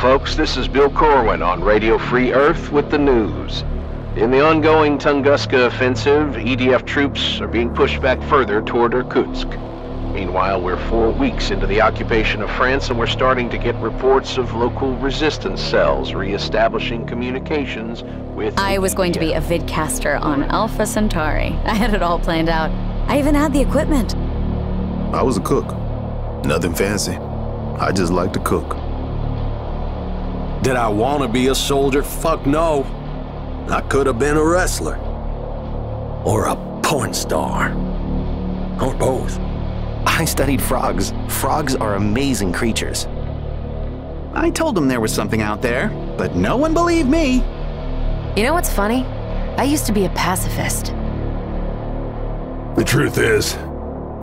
folks, this is Bill Corwin on Radio Free Earth with the news. In the ongoing Tunguska offensive, EDF troops are being pushed back further toward Irkutsk. Meanwhile, we're 4 weeks into the occupation of France, and we're starting to get reports of local resistance cells re-establishing communications with... I was going to be a vidcaster on Alpha Centauri. I had it all planned out. I even had the equipment. I was a cook. Nothing fancy. I just like to cook. Did I want to be a soldier? Fuck no. I could have been a wrestler. Or a porn star. Or both. I studied frogs. Frogs are amazing creatures. I told them there was something out there, but no one believed me. You know what's funny? I used to be a pacifist. The truth is,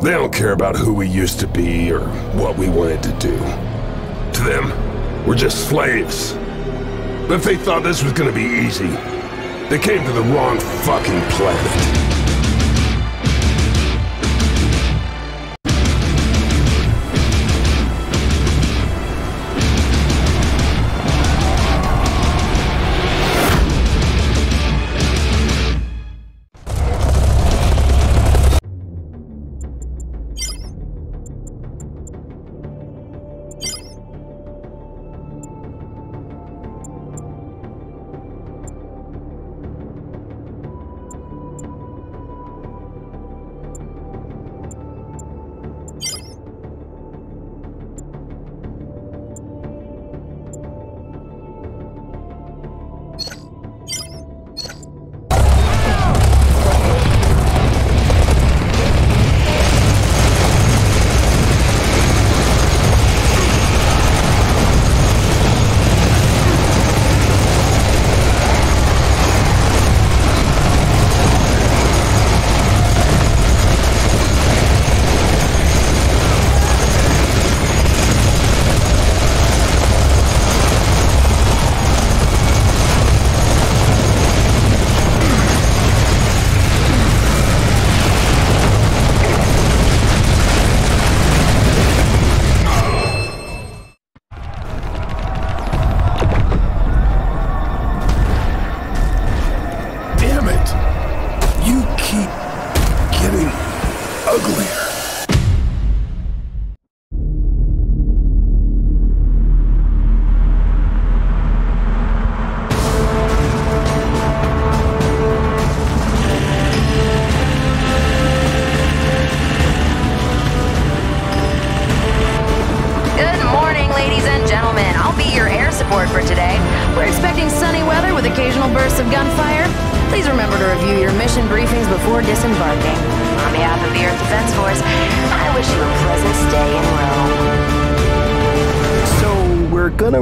they don't care about who we used to be or what we wanted to do. To them, we're just slaves. But if they thought this was gonna be easy, they came to the wrong fucking planet.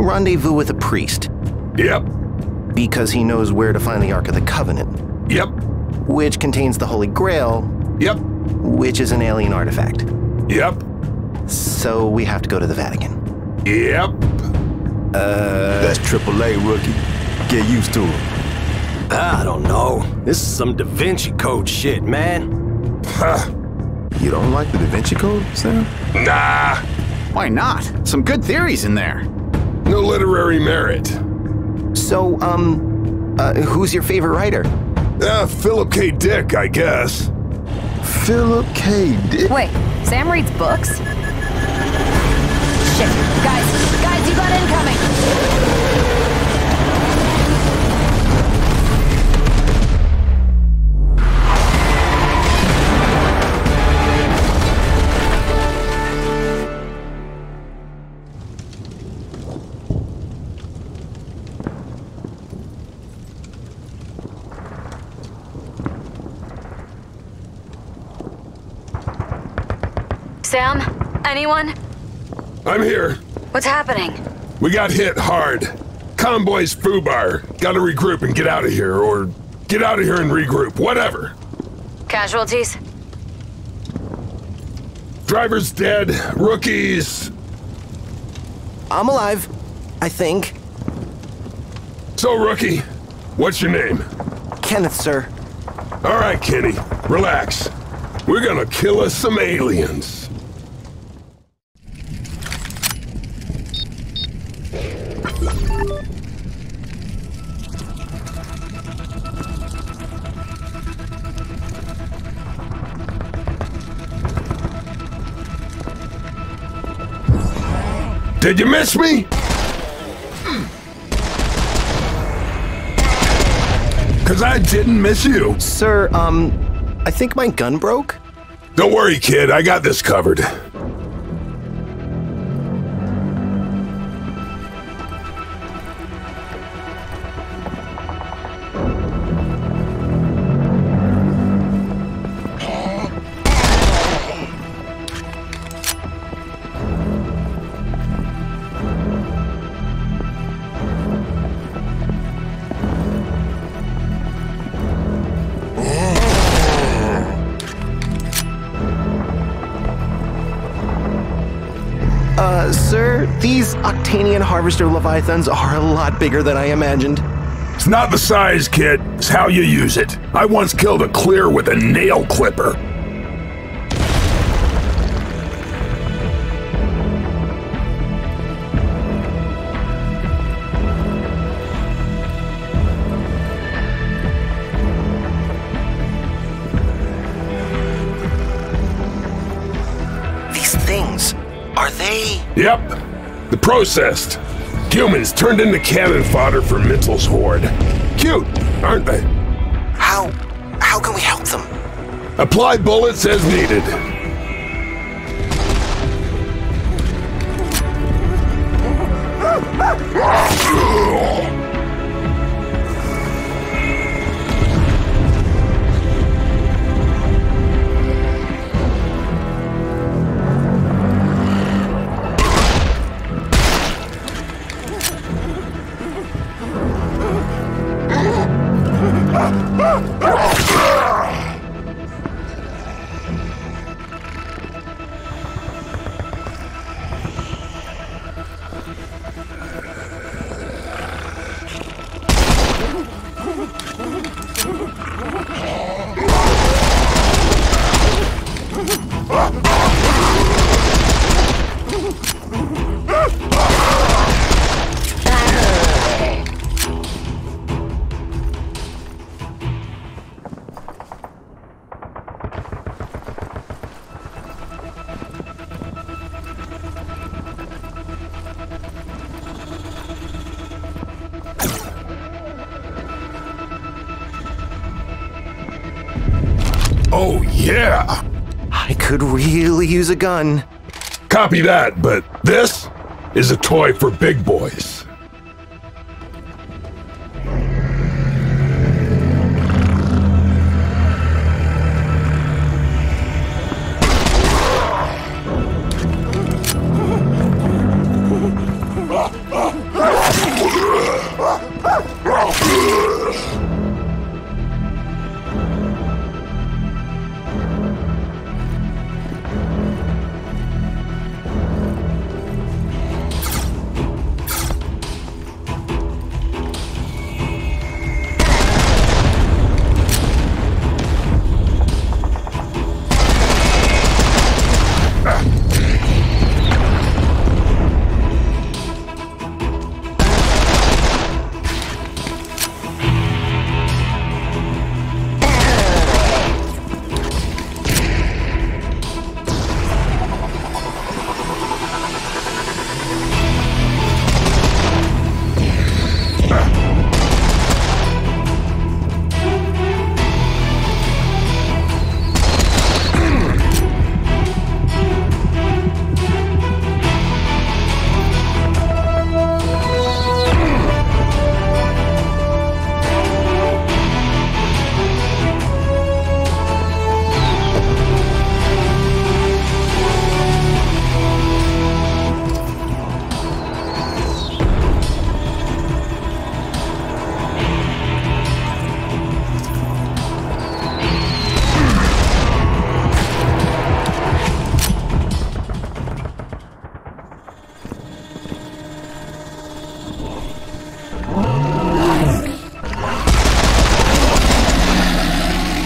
Rendezvous with a priest. Yep. Because he knows where to find the Ark of the Covenant. Yep. Which contains the Holy Grail. Yep. Which is an alien artifact. Yep. So we have to go to the Vatican. Yep. That's AAA, rookie. Get used to it. I don't know. This is some Da Vinci Code shit, man. Huh. You don't like the Da Vinci Code, Sam? Nah. Why not? Some good theories in there. No literary merit. So, who's your favorite writer? Philip K. Dick, I guess. Philip K. Dick? Wait, Sam reads books? Shit, guys, you got incoming! Sam? Anyone? I'm here. What's happening? We got hit hard. Convoy's foobar. Gotta regroup and get out of here, or get out of here and regroup, whatever. Casualties? Driver's dead. Rookies. I'm alive, I think. So, rookie, what's your name? Kenneth, sir. All right, Kenny, relax. We're gonna kill us some aliens. Did you miss me? Because I didn't miss you. Sir, I think my gun broke. Don't worry, kid. I got this covered. These Octanian Harvester Leviathans are a lot bigger than I imagined. It's not the size, kid. It's how you use it. I once killed a clear with a nail clipper. These things, are they? Yep. The processed. Humans turned into cannon fodder for Mitzel's horde. Cute, aren't they? How can we help them? Apply bullets as needed. Yeah! I could really use a gun. Copy that, but this is a toy for big boys.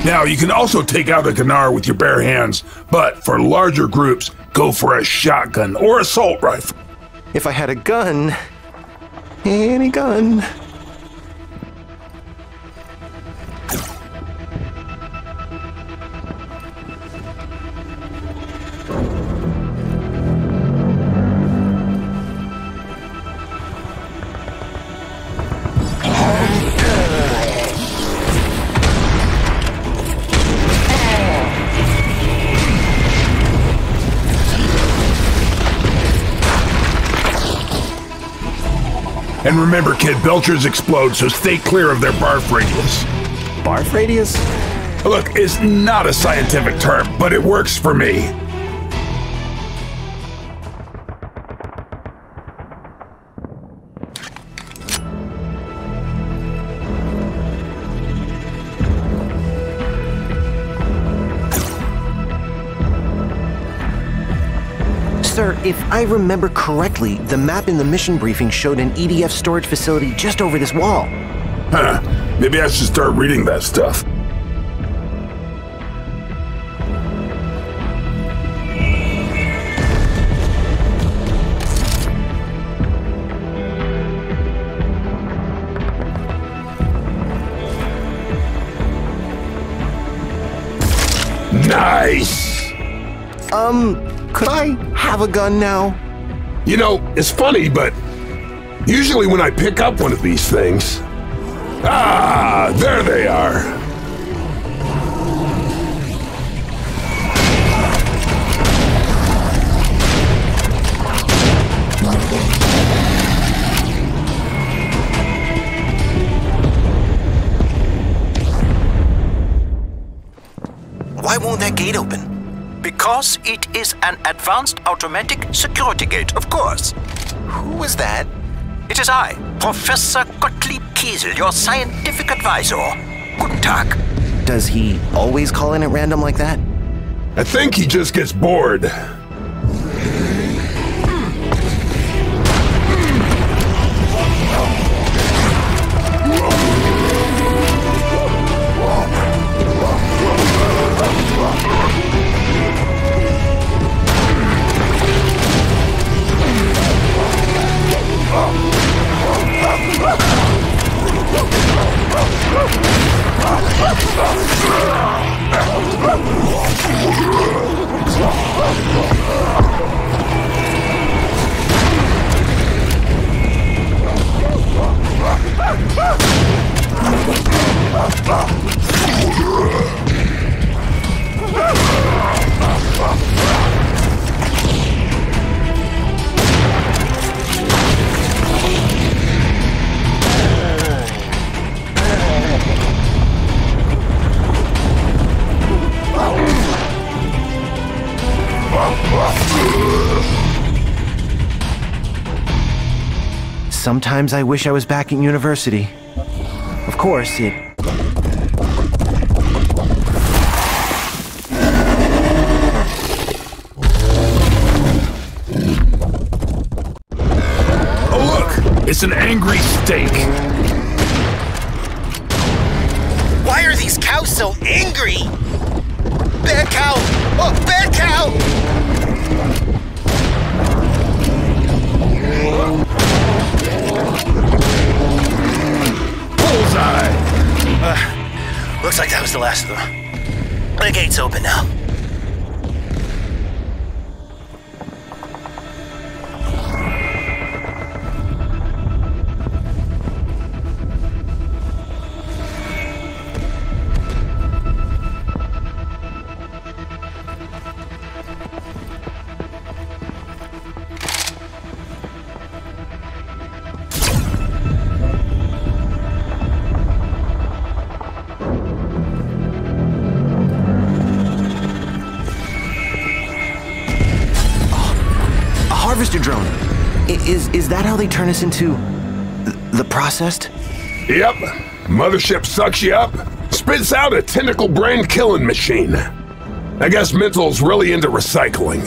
Now, you can also take out a Gnaar with your bare hands, but for larger groups, go for a shotgun or assault rifle. If I had a gun, any gun. And remember, kid, Belchers explode, so stay clear of their barf radius. Barf radius? Look, it's not a scientific term, but it works for me. Sir, if I remember correctly, the map in the mission briefing showed an EDF storage facility just over this wall. Huh. Maybe I should start reading that stuff. Nice! Could I have a gun now? You know, it's funny, but usually when I pick up one of these things... Ah, there they are! Why won't that gate open? Because it is an advanced automatic security gate, of course. Who is that? It is I, Professor Gottlieb Kiesel, your scientific advisor. Guten Tag. Does he always call in at random like that? I think he just gets bored. Sometimes I wish I was back at university. Of course, it... Oh, look! It's an angry steak! Why are these cows so angry? Bad cow! Oh, bad cow! Bullseye! Looks like that was the last of them. The gate's open now. Is that how they turn us into the processed? Yep. Mothership sucks you up, spits out a tentacle brain killing machine. I guess Mental's really into recycling.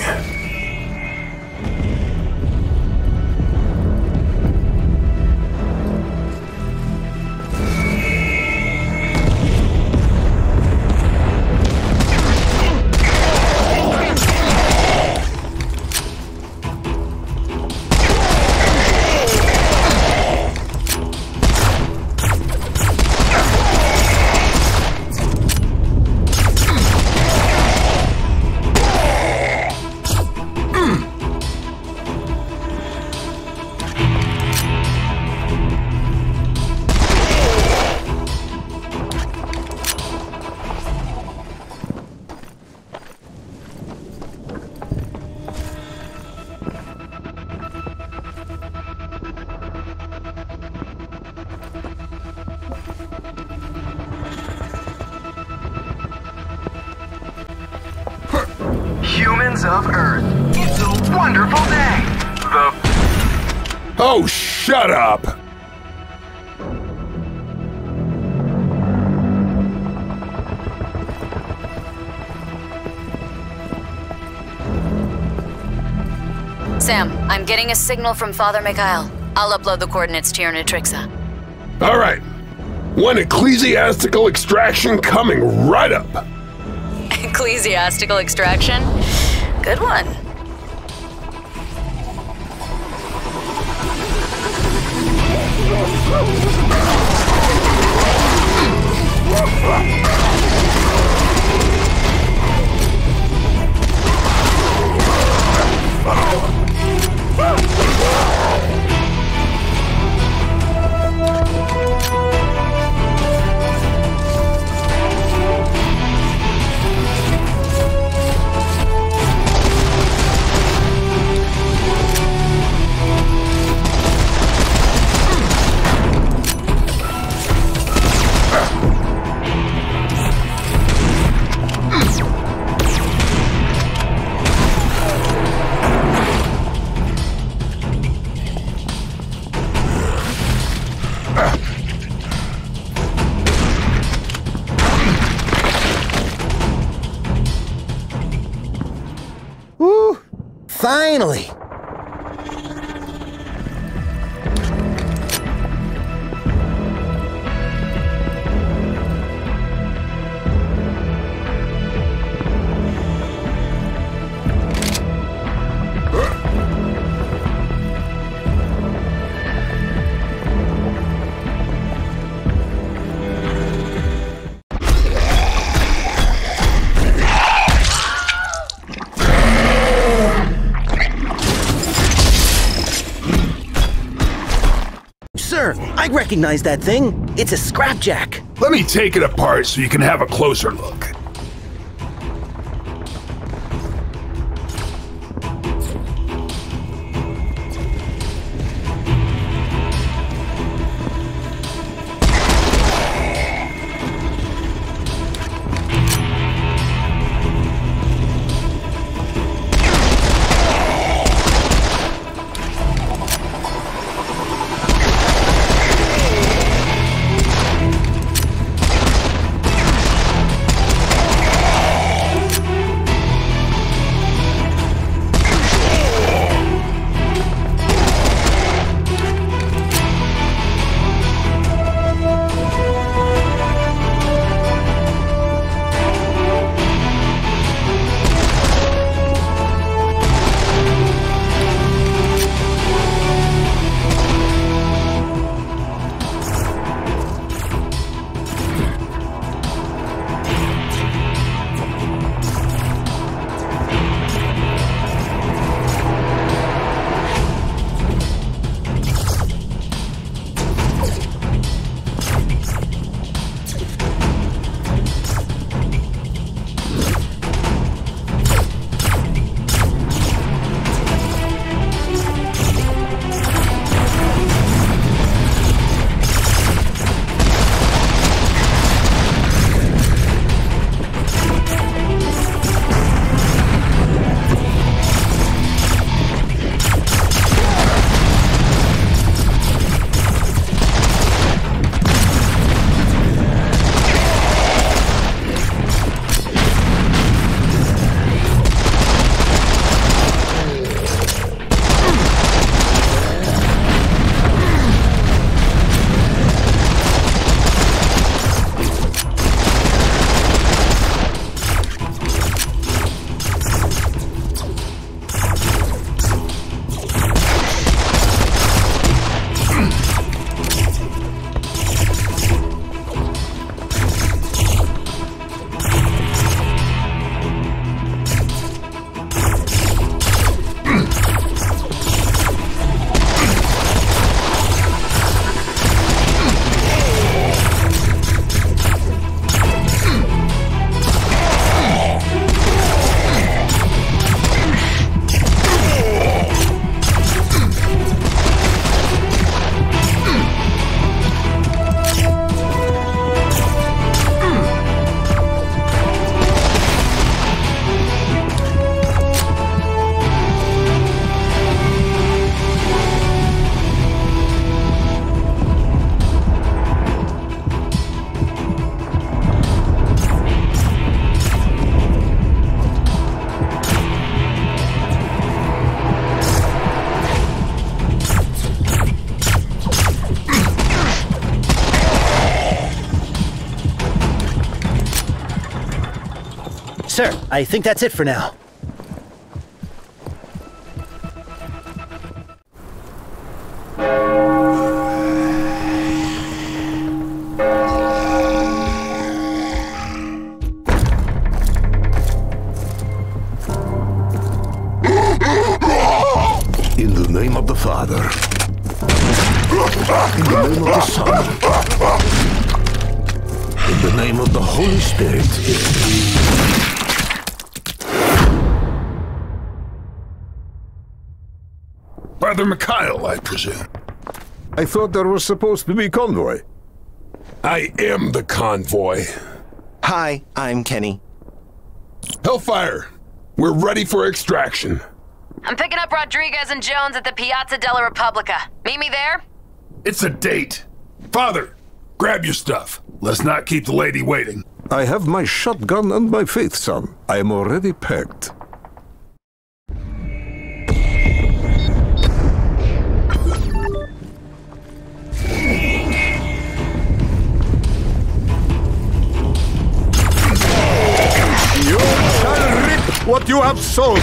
citizens of Earth. It's a wonderful day. Oh, shut up! Sam, I'm getting a signal from Father Mikhail. I'll upload the coordinates to your Natrixa. All right. One ecclesiastical extraction coming right up. Ecclesiastical extraction? Good one. Finally! Recognize that thing? It's a scrapjack. Let me take it apart so you can have a closer look. sir, I think that's it for now. In the name of the Father, in the name of the Son, in the name of the Holy Spirit. Father Mikhail, I presume. I thought there was supposed to be a convoy. I am the convoy. Hi, I'm Kenny. Hellfire, we're ready for extraction. I'm picking up Rodriguez and Jones at the Piazza della Repubblica. Meet me there? It's a date. Father, grab your stuff. Let's not keep the lady waiting. I have my shotgun and my faith, son. I am already packed. You shall reap what you have sown.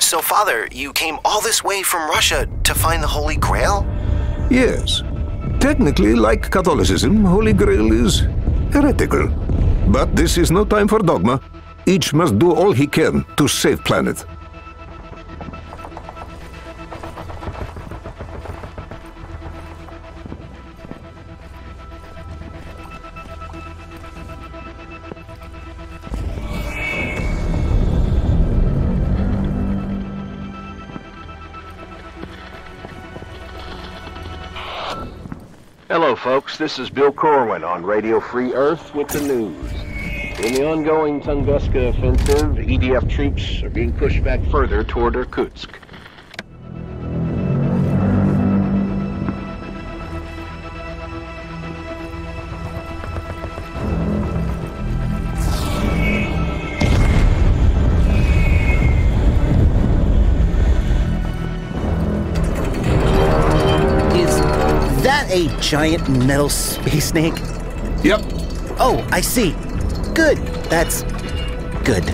So, Father, you came all this way from Russia to find the Holy Grail? Yes. Technically, like Catholicism, Holy Grail is heretical. But this is no time for dogma. Each must do all he can to save planet. Hello folks, this is Bill Corwin on Radio Free Earth with the news. In the ongoing Tunguska offensive, EDF troops are being pushed back further toward Irkutsk. A giant metal space snake? Yep. Oh, I see. Good. That's good.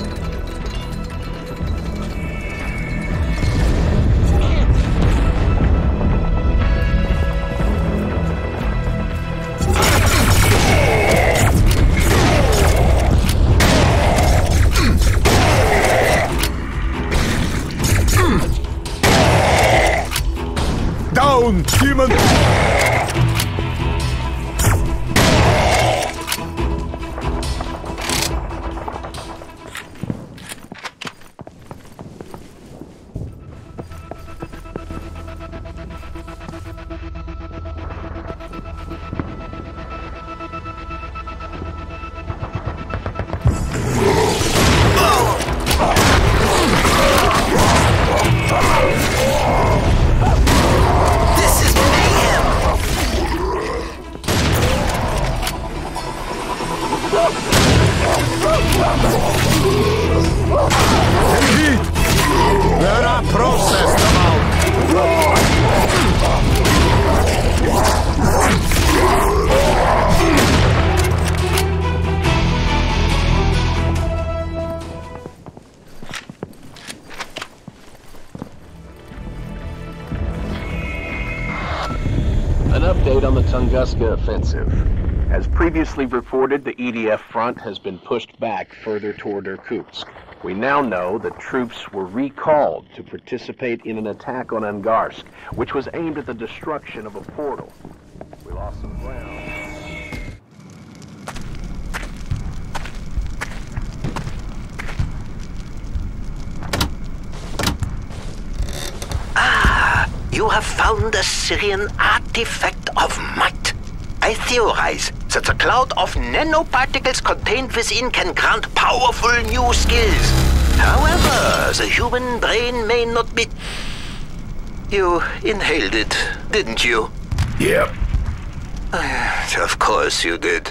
Down, human! Tunguska offensive. As previously reported, the EDF front has been pushed back further toward Irkutsk. We now know that troops were recalled to participate in an attack on Angarsk, which was aimed at the destruction of a portal. We lost some ground. You have found a Syrian artifact of might. I theorize that the cloud of nanoparticles contained within can grant powerful new skills. However, the human brain may not be... You inhaled it, didn't you? Yep. Of course you did.